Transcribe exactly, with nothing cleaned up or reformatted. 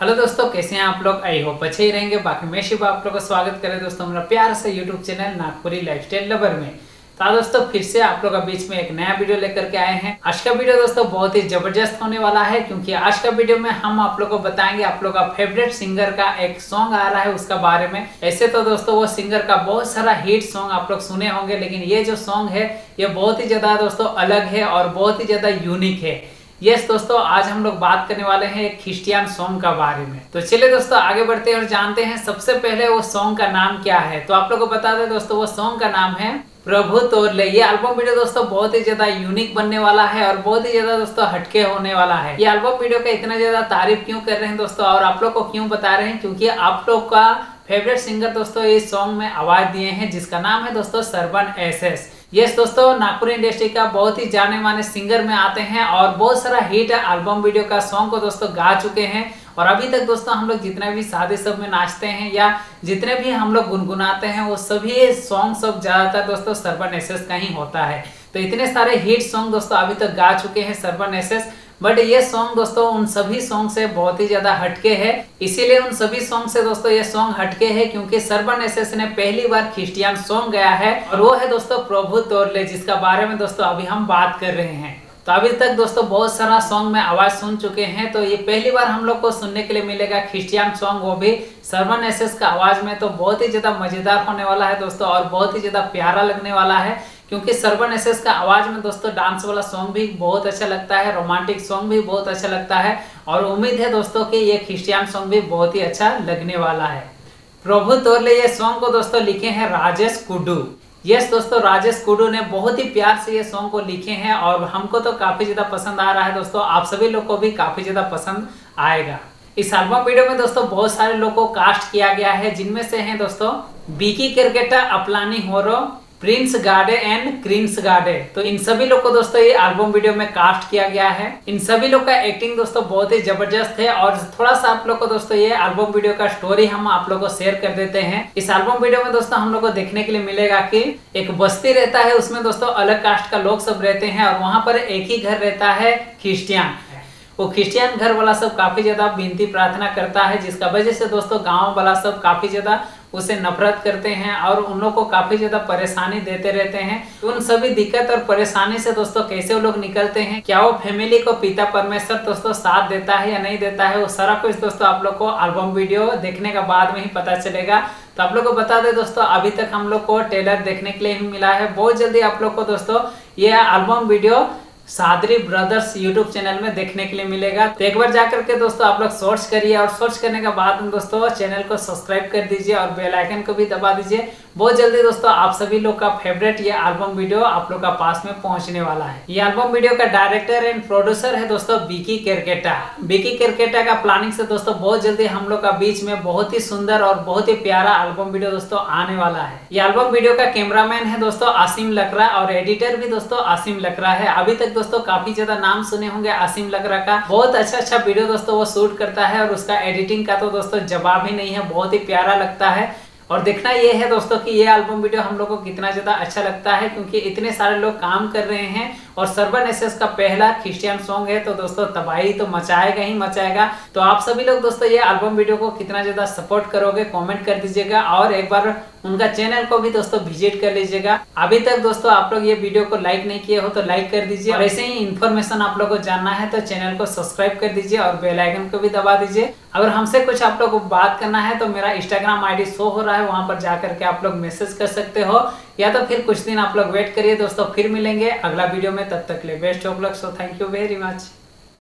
Hello दोस्तों, कैसे हैं आप लोग? आई होप अच्छे ही रहेंगे। बाकी मैं शिव आप लोगों का स्वागत करें दोस्तों हमारा प्यार से YouTube channel Nagpuri lifestyle lover में। तो दोस्तों फिर से आप लोग के बीच में एक नया वीडियो लेकर के आए हैं। आज का वीडियो दोस्तों बहुत ही जबरदस्त होने वाला है, क्योंकि आज का वीडियो में हम आप लोग को बताएंगे आप लोग का फेवरेट सिंगर का एक सॉन्ग आ रहा है उसका बारे में। ऐसे तो दोस्तों वो सिंगर का बहुत सारा हिट सॉन्ग आप लोग सुने होंगे, लेकिन ये जो सॉन्ग है ये बहुत ही ज्यादा दोस्तों अलग है और बहुत ही ज्यादा यूनिक है। यस दोस्तों, आज हम लोग बात करने वाले हैं एक क्रिश्चियन सॉन्ग का बारे में। तो चलिए दोस्तों आगे बढ़ते हैं और जानते हैं सबसे पहले वो सॉन्ग का नाम क्या है। तो आप लोग को बता दें दोस्तों वो सॉन्ग का नाम है प्रभु तोरले। ये एल्बम वीडियो दोस्तों बहुत ही ज्यादा यूनिक बनने वाला है और बहुत ही ज्यादा दोस्तों हटके होने वाला है। ये एल्बम वीडियो का इतना ज्यादा तारीफ क्यों कर रहे हैं दोस्तों और आप लोग को क्यों बता रहे हैं, क्योंकि आप लोग का फेवरेट सिंगर दोस्तों इस सॉन्ग में आवाज दिए हैं जिसका नाम है दोस्तों सरबन। यस दोस्तों, नागपुर इंडस्ट्री का बहुत ही जाने माने सिंगर में आते हैं और बहुत सारा हिट एल्बम वीडियो का सॉन्ग को दोस्तों गा चुके हैं। और अभी तक दोस्तों हम लोग जितना भी शादी सब में नाचते हैं या जितने भी हम लोग गुनगुनाते हैं वो सभी सॉन्ग सब ज्यादातर दोस्तों सरबन एसएस का ही होता है। तो इतने सारे हिट सॉन्ग दोस्तों अभी तक गा चुके हैं सरबन एसएस, बट ये सॉन्ग दोस्तों उन सभी सॉन्ग से बहुत ही ज्यादा हटके है। इसीलिए उन सभी सॉन्ग से दोस्तों ये सॉन्ग हटके है, क्योंकि सरबन एसएस ने पहली बार क्रिश्चियन सॉन्ग गाया है और वो है दोस्तों प्रभु तोरले, जिसका बारे में दोस्तों अभी हम बात कर रहे हैं। तो अभी तक दोस्तों बहुत सारा सॉन्ग में आवाज सुन चुके हैं, तो ये पहली बार हम लोग को सुनने के लिए मिलेगा क्रिश्चियन सॉन्ग, वो भी सरबन एसएस का आवाज में। तो बहुत ही ज्यादा मजेदार होने वाला है दोस्तों और बहुत ही ज्यादा प्यारा लगने वाला है, क्योंकि सरबन एसएस का आवाज में दोस्तों डांस वाला सॉन्ग भी बहुत अच्छा लगता है, रोमांटिक सॉन्ग भी बहुत अच्छा लगता है और उम्मीद है दोस्तों कि ये क्रिश्चियन सॉन्ग भी बहुत ही अच्छा लगने वाला है। प्रभु तोरले ये सॉन्ग को दोस्तों लिखे हैं राजेश कुडू। यस दोस्तों, राजेश कुडू ने बहुत ही प्यार से ये सॉन्ग को लिखे हैं और हमको तो काफी ज्यादा पसंद आ रहा है दोस्तों, आप सभी लोग को भी काफी ज्यादा पसंद आएगा। इस एल्बम वीडियो में दोस्तों बहुत सारे लोग को कास्ट किया गया है, जिनमें से हैं दोस्तों बिकी केरकेटा, अपलानी होरो, प्रिंस गार्डे एंड क्रिंस गार्डे। तो इन सभी लोग को दोस्तों ये एल्बम वीडियो में कास्ट किया गया है। इन सभी लोग का एक्टिंग दोस्तों बहुत ही जबरदस्त है और थोड़ा सा आप लोग को दोस्तों ये एल्बम वीडियो का स्टोरी हम आप लोग को शेयर कर देते हैं। इस एल्बम वीडियो में दोस्तों हम लोग को देखने के लिए मिलेगा कि एक बस्ती रहता है, उसमें दोस्तों अलग कास्ट का लोग सब रहते हैं और वहाँ पर एक ही घर रहता है क्रिश्चियन। वो क्रिश्चियन घर वाला सब काफी ज्यादा विनती प्रार्थना करता है, जिसका वजह से दोस्तों गांव वाला सब काफी ज्यादा उसे नफरत करते हैं और उन लोग को काफी ज्यादा परेशानी देते रहते हैं। उन सभी दिक्कत और परेशानी से दोस्तों कैसे वो लोग निकलते हैं, क्या वो फैमिली को पिता परमेश्वर दोस्तों साथ देता है या नहीं देता है, वो सारा कुछ दोस्तों आप लोग को एल्बम वीडियो देखने का बाद में ही पता चलेगा। तो आप लोग को बता दें दोस्तों अभी तक हम लोग को ट्रेलर देखने के लिए ही मिला है, बहुत जल्दी आप लोग को दोस्तों ये album video Sadri brothers YouTube channel में देखने के लिए मिलेगा। तो एक बार जाकर के दोस्तों आप लोग सर्च करिए और सर्च करने के बाद दोस्तों चैनल को सब्सक्राइब कर दीजिए और बेल आइकन को भी दबा दीजिए। बहुत जल्दी दोस्तों आप सभी लोग का फेवरेट ये एल्बम वीडियो आप लोग का पास में पहुंचने वाला है। ये एल्बम वीडियो का डायरेक्टर एंड प्रोड्यूसर है दोस्तों बिकी केरकेटा। बिकी केरकेटा का प्लानिंग से दोस्तों बहुत जल्दी हम लोग का बीच में बहुत ही सुंदर और बहुत ही प्यारा एल्बम वीडियो दोस्तों आने वाला है। ये एल्बम वीडियो का कैमरामैन है दोस्तों आसीम लकड़ा और एडिटर भी दोस्तों आसीम लकड़ा है। अभी तक दोस्तों काफी ज्यादा नाम सुने होंगे आसीम लकड़ा का, बहुत अच्छा अच्छा वीडियो दोस्तों वो शूट करता है और उसका एडिटिंग का तो दोस्तों जवाब ही नहीं है, बहुत ही प्यारा लगता है। और देखना ये है दोस्तों कि ये एल्बम वीडियो हम लोग को कितना ज्यादा अच्छा लगता है, क्योंकि इतने सारे लोग काम कर रहे हैं और सरबन एसएस का पहला क्रिश्चियन सॉन्ग है, तो दोस्तों तबाही तो मचाएगा ही मचाएगा। तो आप सभी लोग दोस्तों ये एल्बम वीडियो को कितना ज्यादा सपोर्ट करोगे कमेंट कर दीजिएगा और एक बार उनका चैनल को भी दोस्तों विजिट कर लीजिएगा। अभी तक दोस्तों आप लोग ये वीडियो को लाइक नहीं किए हो तो लाइक कर दीजिए और ऐसे ही इन्फॉर्मेशन आप लोग को जानना है तो चैनल को सब्सक्राइब कर दीजिए और बेल आइकन को भी दबा दीजिए। अगर हमसे कुछ आप लोग को बात करना है तो मेरा इंस्टाग्राम आईडी शो हो रहा है, वहां पर जाकर के आप लोग मैसेज कर सकते हो, या तो फिर कुछ दिन आप लोग वेट करिए दोस्तों। फिर मिलेंगे अगला वीडियो में, तब तक के लिए best of luck. So thank you very much.